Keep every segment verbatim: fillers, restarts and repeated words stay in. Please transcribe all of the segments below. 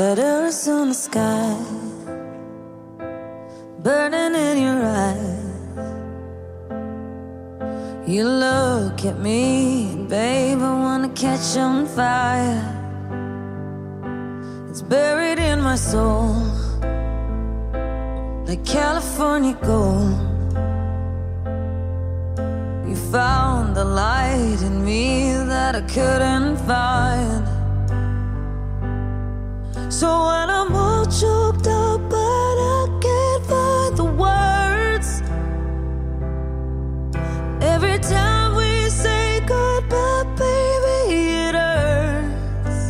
Letters on the sky, burning in your eyes. You look at me, babe, I wanna catch on fire. It's buried in my soul, like California gold. You found the light in me that I couldn't find. So when I'm all choked up but I can't find the words, every time we say goodbye, baby, it hurts.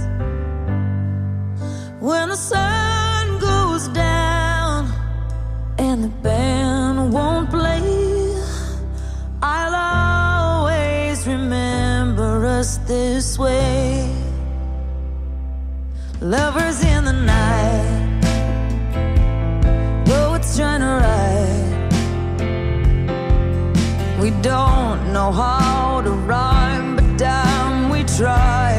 When the sun goes down and the band won't play, I'll always remember us this way. Lovers in the night, though it's trying to ride. We don't know how to rhyme, but damn, we try.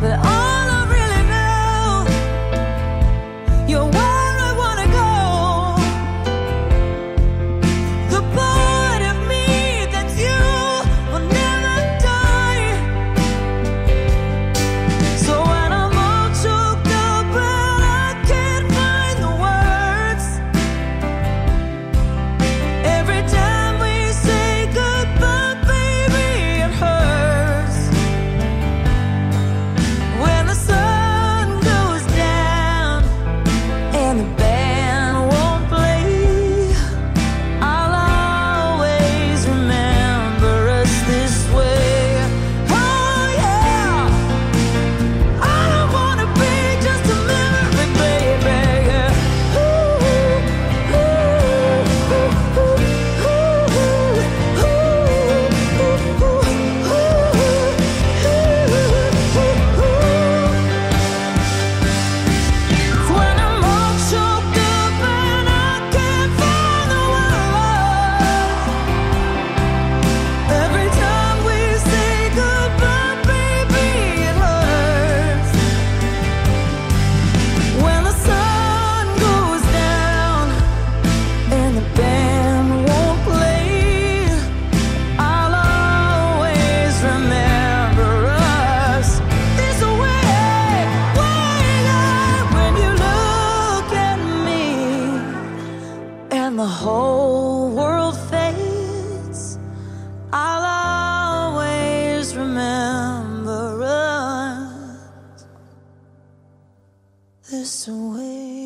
But all I really know, you're where I wanna go. The part of me that's you will never die. So when I'm all choked up and I can't find the words, every time we say goodbye, baby, it hurts. When the sun goes down and the band won't play, I'll always remember us this way. Oh yeah, I don't wanna be just a memory, baby. Ooh, ooh, ooh, ooh, ooh, ooh, ooh, ooh. When I'm all choked up and I can't find the words, every time we say goodbye, baby, it hurts. When the sun goes down and the band won't play, I'll always remember us this way. Way up when you look at me and the whole world fades, I'll always remember us this way.